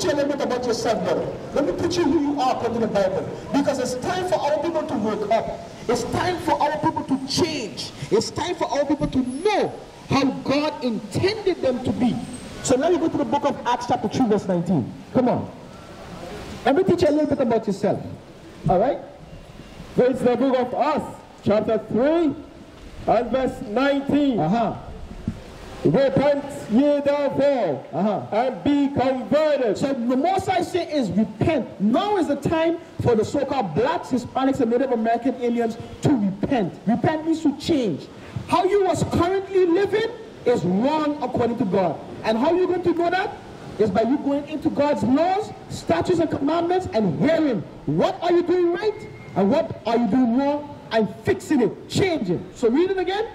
put you a little bit about yourself, brother. Let me put you who you are according to the Bible. Because it's time for our people to wake up. It's time for our people to change. It's time for our people to know how God intended them to be. So let me go to the book of Acts chapter 3 verse 19. Come on. Let me teach you a little bit about yourself. Alright? So it's the book of Acts chapter 3 and verse 19. Repent ye therefore and be converted. So the most I say is repent. Now is the time for the so-called blacks, Hispanics, and Native American aliens to repent. Repent means to change. How you was currently living is wrong according to God. And how you're going to know that is by you going into God's laws, statutes, and commandments and hearing what are you doing right and what are you doing wrong and fixing it, changing. So read it again.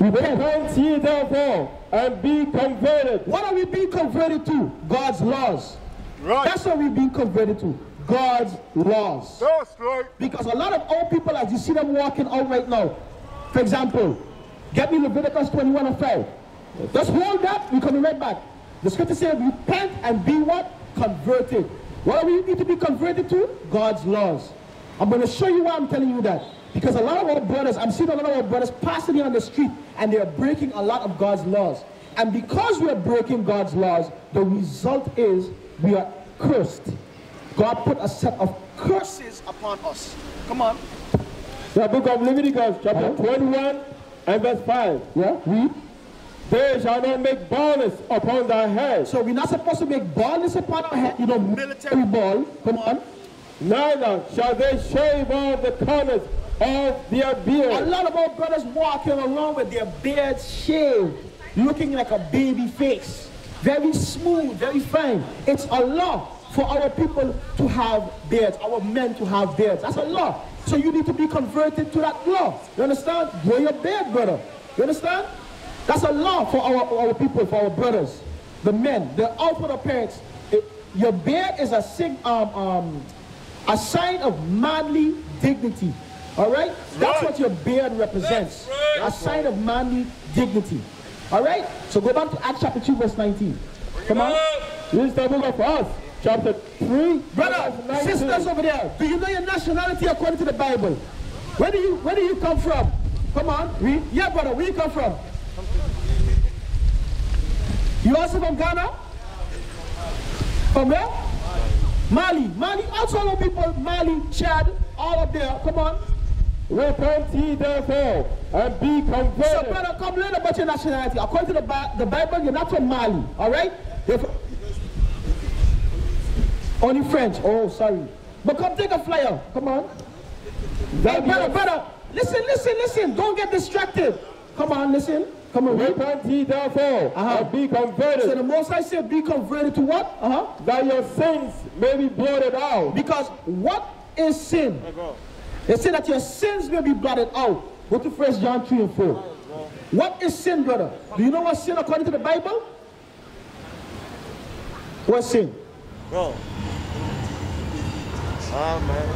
Repent ye therefore and be converted. What are we being converted to? God's laws. Right. That's what we're being converted to. God's laws. That's right. Because a lot of old people, as you see them walking out right now, for example, get me Leviticus 21 and 5. Just hold that, we're coming right back. The scripture says repent and be what? Converted. What do we need to be converted to? God's laws. I'm going to show you why I'm telling you that. Because a lot of our brothers, I'm seeing a lot of our brothers passing on the street and they are breaking a lot of God's laws. And because we are breaking God's laws, the result is we are cursed. God put a set of curses upon us. Come on. The book of Leviticus, chapter 21 and verse 5. Yeah, read. They shall not make baldness upon thy head. So we're not supposed to make baldness upon our head. You know, military ball. Come on. Neither shall they shave off the corners of their beard. A lot of our brothers walking along with their beards shaved, looking like a baby face. Very smooth, very fine. It's a law for our people to have beards, our men to have beards. That's a law. So you need to be converted to that law. You understand? Grow your beard, brother. You understand? That's a law for our people, for our brothers. The men, the outward appearance. Your beard is a sign of manly dignity. Alright? That's what your beard represents. A sign of manly dignity. Alright? So go back to Acts chapter 2 verse 19. Come on. This is the book of Acts chapter 3. Brother, sisters over there, do you know your nationality according to the Bible? Where do you come from? Come on, read. Yeah, brother, where do you come from? You also from Ghana? From where? Mali. Mali, also all people, Mali, Chad, all up there. Come on. Repent ye therefore and be converted. So brother, come learn about your nationality. According to the Bible, you're not from Mali, alright? Only French. Oh, sorry. But come take a flyer. Come on. Hey, brother, listen. Don't get distracted. Come on, listen. Come on, repent ye therefore, and be converted. So the most I said, be converted to what? That your sins may be blotted out. Because what is sin? They say that your sins may be blotted out. Go to 1 John 3 and 4. What is sin, brother? Do you know what sin according to the Bible? What's sin? Bro. Amen.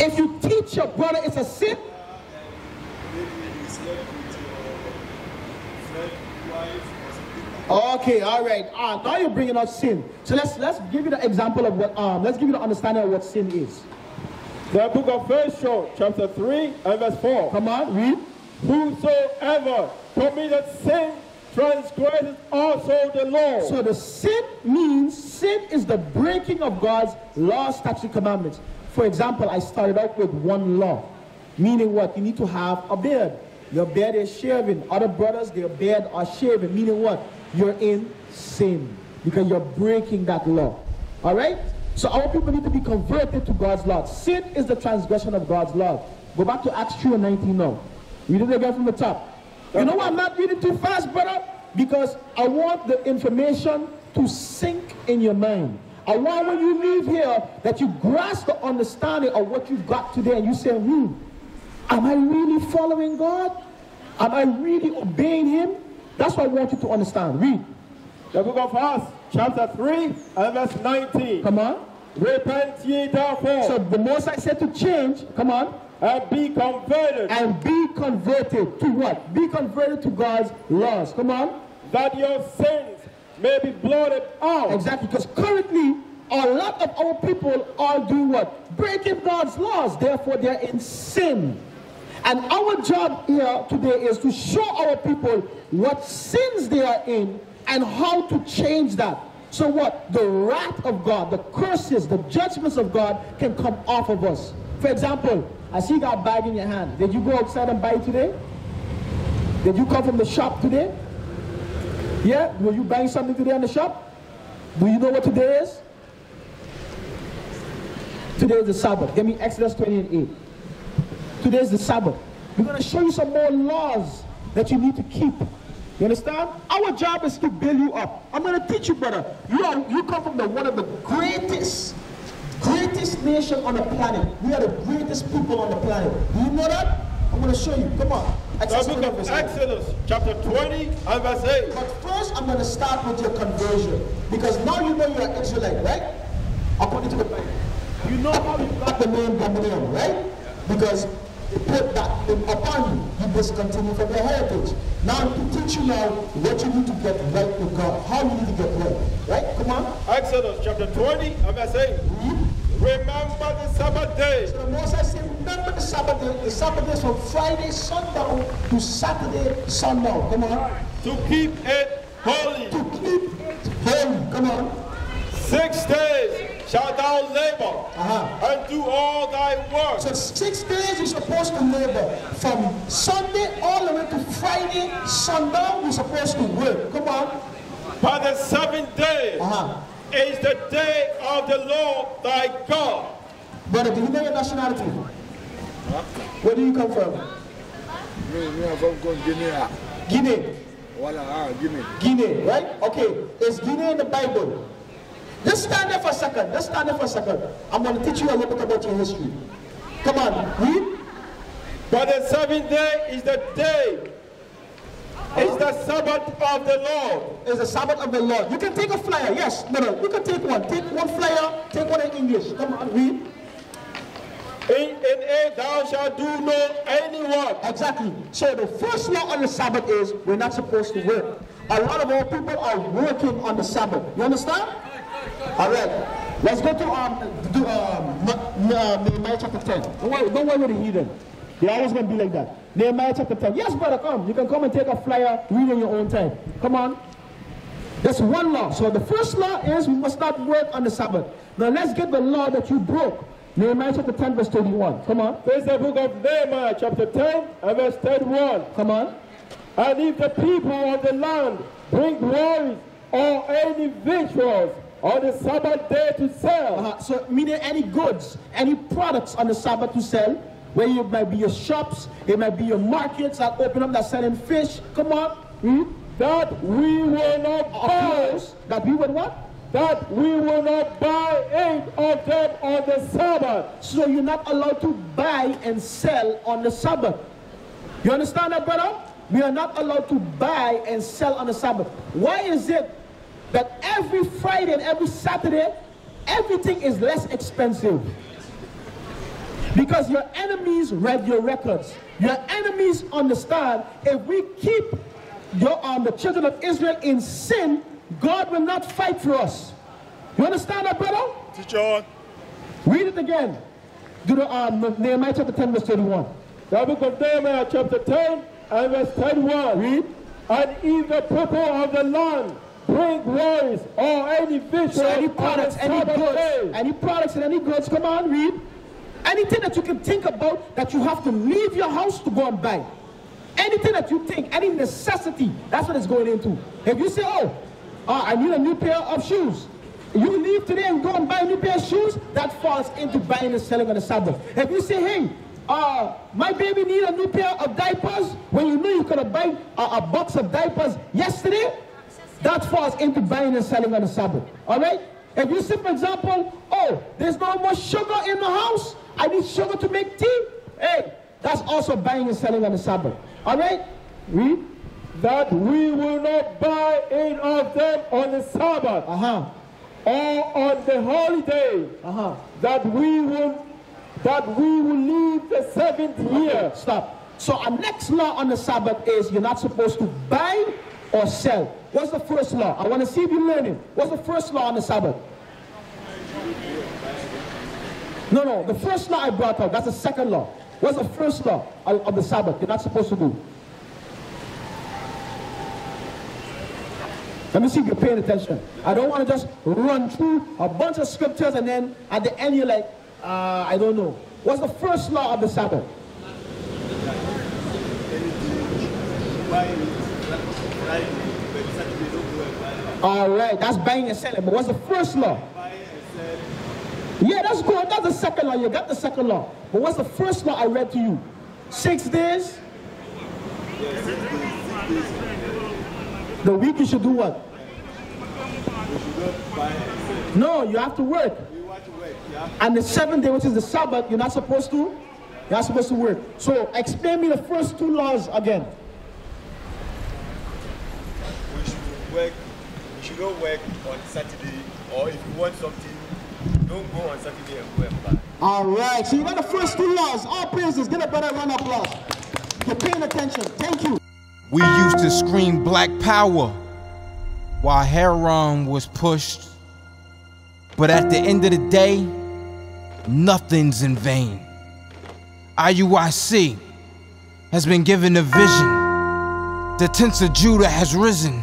If you teach your brother it's a sin, okay, all right. Now you're bringing out sin. So let's give you the example of what. Let's give you the understanding of what sin is. The book of 1 John, chapter 3 and verse 4. Come on, read. Whosoever committeth sin transgresseth also the law. So the sin means sin is the breaking of God's law, statute, commandments. For example, I started out with one law, meaning what? You need to have a beard. Your beard is shaven. Other brothers, their beard are shaven. Meaning what? You're in sin. Because you're breaking that law. Alright? So our people need to be converted to God's law. Sin is the transgression of God's law. Go back to Acts 2 and 19 now. Read it again from the top. You know why I'm not reading too fast, brother? Because I want the information to sink in your mind. I want when you leave here that you grasp the understanding of what you've got today and you say, am I really following God? Am I really obeying Him? That's what I want you to understand. Read. The book of Acts, chapter 3, and verse 19. Come on. Repent ye therefore. So the most I said to change, come on. And be converted. And be converted to what? Be converted to God's laws. Come on. That your sins may be blotted out. Exactly, because currently a lot of our people are doing what? Breaking God's laws, therefore they are in sin. And our job here today is to show our people what sins they are in and how to change that. So what? The wrath of God, the curses, the judgments of God can come off of us. For example, I see you got a bag in your hand. Did you go outside and buy it today? Did you come from the shop today? Yeah? Were you buying something today in the shop? Do you know what today is? Today is the Sabbath. Give me Exodus 20:8. Today is the Sabbath. We're going to show you some more laws that you need to keep. You understand? Our job is to build you up. I'm going to teach you, brother. You come from one of the greatest nation on the planet. We are the greatest people on the planet. Do you know that? I'm going to show you. Come on. Exodus chapter 20 and verse 8. But first, I'm going to start with your conversion. Because now you know you're an Israelite, right? According to the Bible. You know how you got the name Gamaliel, right? Because they put that upon you. You discontinue from your heritage. Now to teach you now what you need to get right with God, how you need to get right. Right? Come on. Exodus chapter 20 and verse 8. Remember the Sabbath day. So Moses said, remember the Sabbath day. The Sabbath day is from Friday sundown to Saturday sundown. Come on. To keep it holy. To keep it holy. Come on. 6 days shalt thou labor, and do all thy work. So 6 days you're supposed to labor. From Sunday all the way to Friday, sundown, you're supposed to work. Come on. But the seventh day is the day of the Lord thy God. Brother, do you know your nationality? Where do you come from? Me, I'm from Guinea. Guinea? Guinea, right? Okay, is Guinea in the Bible? Just stand there for a second. Just stand there for a second. I'm going to teach you a little bit about your history. Come on, read. But the seventh day is the day. It's the Sabbath of the Lord. It's the Sabbath of the Lord. You can take a flyer. Yes, no. You can take one. Take one flyer. Take one in English. Come on, read. In it thou shalt do no any work. Exactly. So the first law on the Sabbath is we're not supposed to work. A lot of our people are working on the Sabbath. You understand? All right, let's go to Nehemiah chapter 10. Don't worry with the heathen. They're always going to be like that. Nehemiah chapter 10. Yes, brother, come. You can come and take a flyer, read on your own time. Come on. That's one law. So the first law is we must not work on the Sabbath. Now let's get the law that you broke. Nehemiah chapter 10, verse 31. Come on. There's the book of Nehemiah chapter 10 and verse 31. Come on. And if the people of the land bring glory or any victuals, on the Sabbath day to sell. So meaning any goods, any products on the Sabbath to sell, where it might be your shops, it might be your markets that open up, that selling fish. Come on. That we will not buy. That we would what? That we will not buy eight of them on the Sabbath. So you're not allowed to buy and sell on the Sabbath. You understand that, brother? We are not allowed to buy and sell on the Sabbath. Why is it that every Friday and every Saturday, everything is less expensive? Because your enemies read your records. Your enemies understand if we keep the children of Israel in sin, God will not fight for us. You understand that, brother? Teacher. Read it again. Nehemiah chapter 10, verse 31. The book of Nehemiah chapter 10 and verse 31. Read. And if the people of the land bring worries or any vision, so any products, any goods, any products and any goods. Come on, read. Anything that you can think about that you have to leave your house to go and buy. Anything that you think, any necessity, that's what it's going into. If you say, oh, I need a new pair of shoes. You leave today and go and buy a new pair of shoes, that falls into buying and selling on the Sabbath. If you say, hey, my baby needs a new pair of diapers, when you know you could have bought a box of diapers yesterday, that falls into buying and selling on the Sabbath. All right? If you say, for example, oh, there's no more sugar in the house, I need sugar to make tea. Hey, that's also buying and selling on the Sabbath. All right? Read. That we will not buy any of them on the Sabbath or on the holiday. That we will leave the seventh year. Stop. So our next law on the Sabbath is you're not supposed to buy or sell. What's the first law? I want to see if you learn it. What's the first law on the Sabbath? No, no. The first law I brought up, that's the second law. What's the first law of the Sabbath? You're not supposed to do. Let me see if you're paying attention. I don't want to just run through a bunch of scriptures and then at the end you're like, I don't know. What's the first law of the Sabbath? All right, that's buying and selling. But what's the first law? Yeah, that's good. That's the second law. You got the second law. But what's the first law I read to you? 6 days? The week you should do what? No, you have to work. And the 7th day, which is the Sabbath, you're not supposed to? You're not supposed to work. So explain me the first two laws again. We should not work on Saturday, or if you want something, don't go on Saturday and go and buy. All right, so you got the first two laws. All praises, get a better round of applause. You're paying attention. Thank you. We used to scream black power while Heron was pushed. But at the end of the day, nothing's in vain. IUIC has been given a vision. The tents of Judah has risen.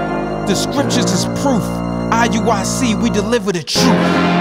The scriptures is proof. IUIC, we deliver the truth.